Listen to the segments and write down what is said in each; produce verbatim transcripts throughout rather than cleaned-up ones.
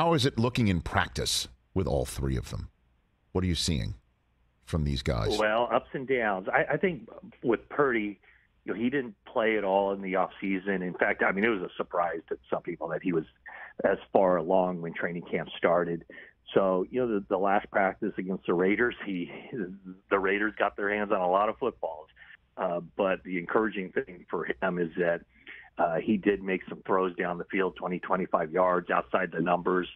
How is it looking in practice with all three of them? What are you seeing from these guys? Well, ups and downs. I, I think with Purdy, you know, he didn't play at all in the offseason. In fact, I mean, it was a surprise to some people that he was as far along when training camp started. So, you know, the, the last practice against the Raiders, he the Raiders got their hands on a lot of footballs. Uh, but the encouraging thing for him is that uh, he did make some throws down the field, twenty, twenty-five yards outside the numbers.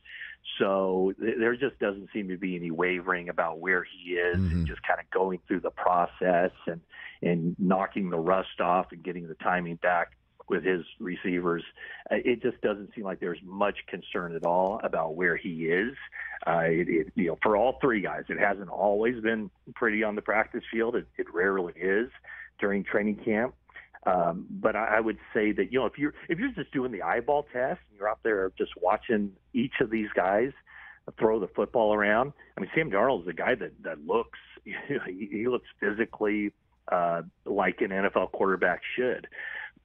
So th- there just doesn't seem to be any wavering about where he is, mm-hmm. and just kind of going through the process and, and knocking the rust off and getting the timing back with his receivers. Uh, it just doesn't seem like there's much concern at all about where he is. Uh, it, it, you know, for all three guys, it hasn't always been pretty on the practice field. It, it rarely is during training camp. Um, but I, I would say that, you know, if you're, if you're just doing the eyeball test and you're out there just watching each of these guys throw the football around, I mean, Sam Darnold is a guy that, that looks, you know, he, he looks physically uh, like an N F L quarterback should.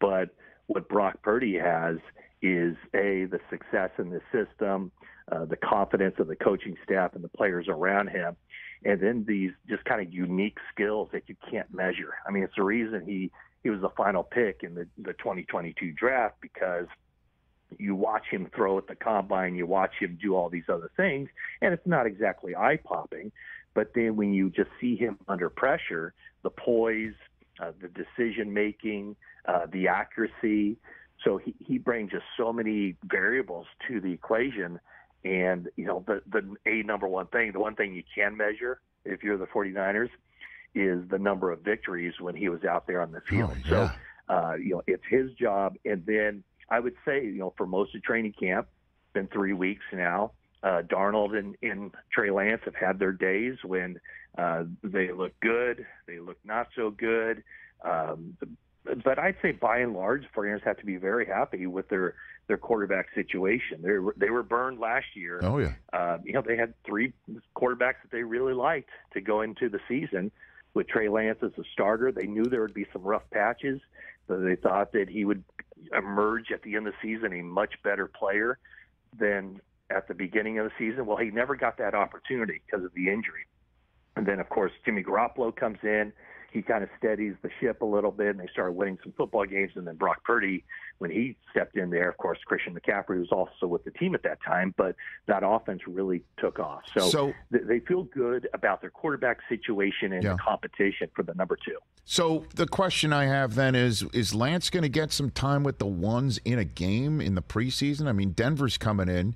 But what Brock Purdy has is, A, the success in the system, uh, the confidence of the coaching staff and the players around him, and then these just kind of unique skills that you can't measure. I mean, it's the reason he – he was the final pick in the, the twenty twenty-two draft, because you watch him throw at the combine, you watch him do all these other things, and it's not exactly eye-popping. But then when you just see him under pressure, the poise, uh, the decision-making, uh, the accuracy. So he, he brings just so many variables to the equation. And, you know, the, the a number one thing, the one thing you can measure if you're the 49ers, is the number of victories when he was out there on the field. Oh, yeah. So, uh, you know, it's his job. And then I would say, you know, for most of training camp, been three weeks now, uh, Darnold and, and Trey Lance have had their days when uh, they look good, they look not so good. Um, but I'd say by and large, 49ers have to be very happy with their, their quarterback situation. They were, they were burned last year. Oh, yeah. Uh, you know, they had three quarterbacks that they really liked to go into the season. With Trey Lance as a starter, they knew there would be some rough patches, but they thought that he would emerge at the end of the season a much better player than at the beginning of the season. Well, he never got that opportunity because of the injury. And then, of course, Jimmy Garoppolo comes in. He kind of steadies the ship a little bit, and they started winning some football games. And then Brock Purdy, when he stepped in there, of course, Christian McCaffrey was also with the team at that time, but that offense really took off. So, so th- they feel good about their quarterback situation and yeah. the competition for the number two. So the question I have then is, is Lance going to get some time with the ones in a game in the preseason? I mean, Denver's coming in,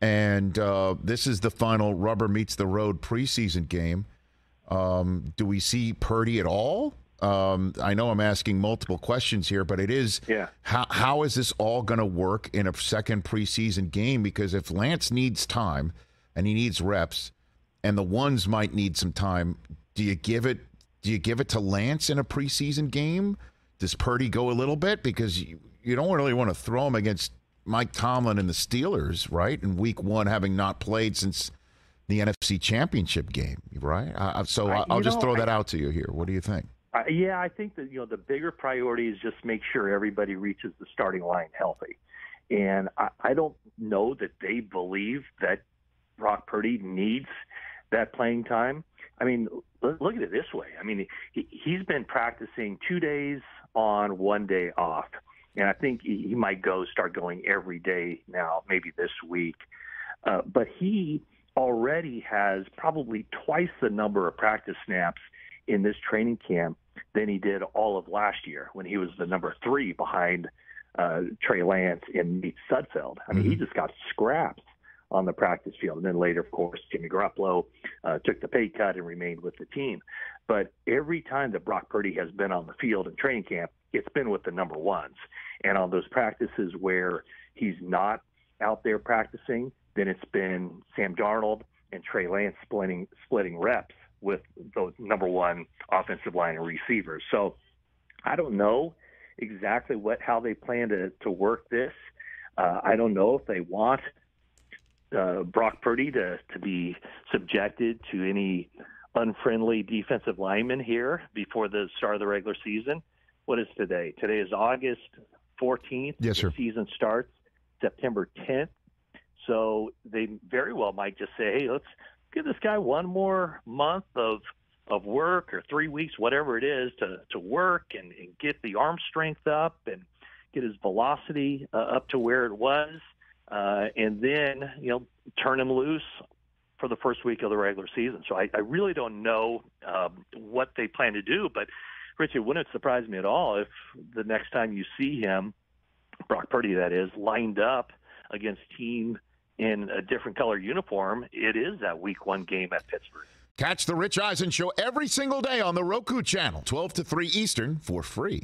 and uh, this is the final rubber meets the road preseason game. Um, do we see Purdy at all? Um, I know I'm asking multiple questions here, but it is yeah. how, how is this all going to work in a second preseason game? Because if Lance needs time and he needs reps, and the ones might need some time, do you give it? Do you give it to Lance in a preseason game? Does Purdy go a little bit, because you, you don't really want to throw him against Mike Tomlin and the Steelers, right? In week one, having not played since the N F C Championship game, right? Uh, so I, I'll just know, throw that I, out to you here. What do you think? I, yeah, I think that, you know, the bigger priority is just make sure everybody reaches the starting line healthy. And I, I don't know that they believe that Brock Purdy needs that playing time. I mean, look at it this way. I mean, he, he's been practicing two days on, one day off. And I think he, he might go start going every day now, maybe this week. Uh, but he already has probably twice the number of practice snaps in this training camp than he did all of last year when he was the number three behind uh, Trey Lance and Meet Sudfeld. I mean, mm-hmm. he just got scrapped on the practice field. And then later, of course, Jimmy Garoppolo uh, took the pay cut and remained with the team. But every time that Brock Purdy has been on the field in training camp, it's been with the number ones. And on those practices where he's not out there practicing, then it's been Sam Darnold and Trey Lance splitting splitting reps with those number one offensive line and receivers. So I don't know exactly what how they plan to, to work this. Uh, I don't know if they want uh, Brock Purdy to, to be subjected to any unfriendly defensive linemen here before the start of the regular season. What is today? Today is August fourteenth. Yes, sir. The season starts September tenth. So they very well might just say, hey, let's give this guy one more month of of work or three weeks, whatever it is, to, to work and, and get the arm strength up and get his velocity uh, up to where it was, uh, and then, you know, turn him loose for the first week of the regular season. So I, I really don't know um, what they plan to do, but, Rich, it wouldn't surprise me at all if the next time you see him, Brock Purdy, that is, lined up against team in a different color uniform, it is that week one game at Pittsburgh. Catch the Rich Eisen Show every single day on the Roku channel, twelve to three Eastern, for free.